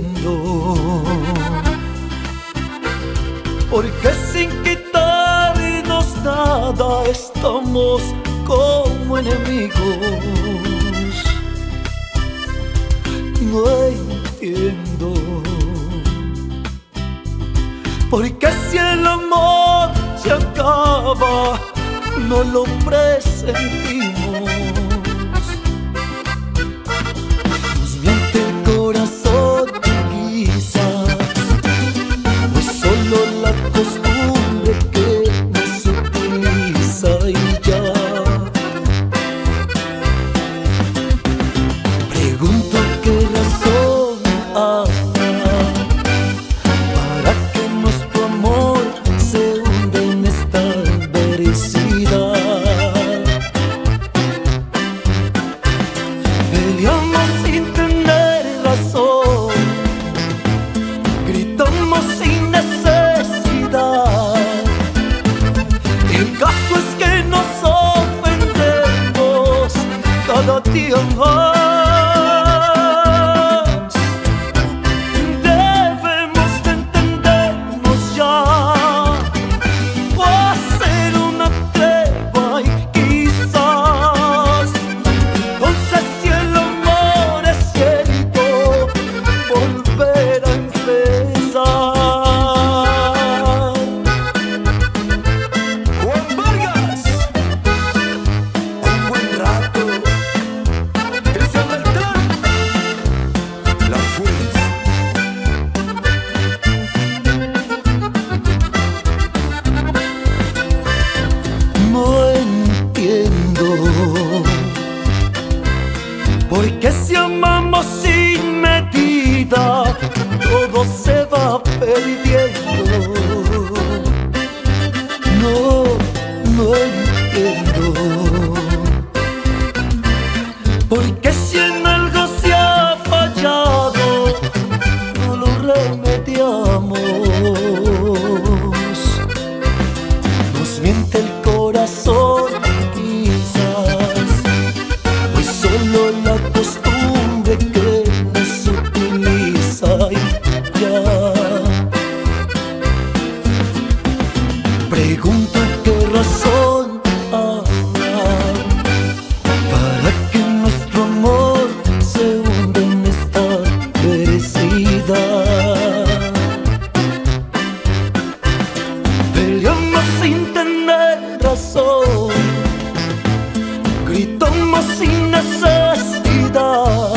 cayendo. Porque sin quitarnos nada estamos como enemigos. No entiendo. Porque si el amor se acaba, no lo presentimos. Nos miente el corazón, quizás no es solo la costumbre que nos utiliza y ya. Pregunto qué razón habrá para que nuestro amor se hunda en esta adversidad. Peleamos sin tener razón, gritamos sin necesidad. El caso es que nos ofendemos cada día más. Debemos de entendernos ya, o hacer una tregua y quizás entonces, si el amor es cierto, volver a empezar. Juan Vargas, un buen rato. Cristian Beltrán, la fuerza. No entiendo. Porque si amamos sin medida, todo se va perdiendo. No entiendo. Porque si en algo se ha fallado, no lo remediamos. Nos miente el corazón, quizás hoy solo la costumbre que nos utiliza y ya. Pregunto qué razón habrá para que nuestro amor se hunda en esta adversidad. Peleamos sin tener razón, gritamos sin necesidad.